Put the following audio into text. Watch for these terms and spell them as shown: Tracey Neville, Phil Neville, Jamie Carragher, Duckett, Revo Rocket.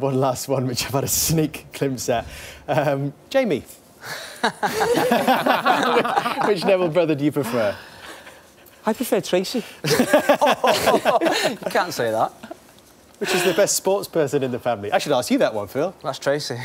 one last one, which I've had a sneak glimpse at. Jamie. Which Neville brother do you prefer? I prefer Tracey. You can't say that. Which is the best sports person in the family? I should ask you that one, Phil. That's Tracey.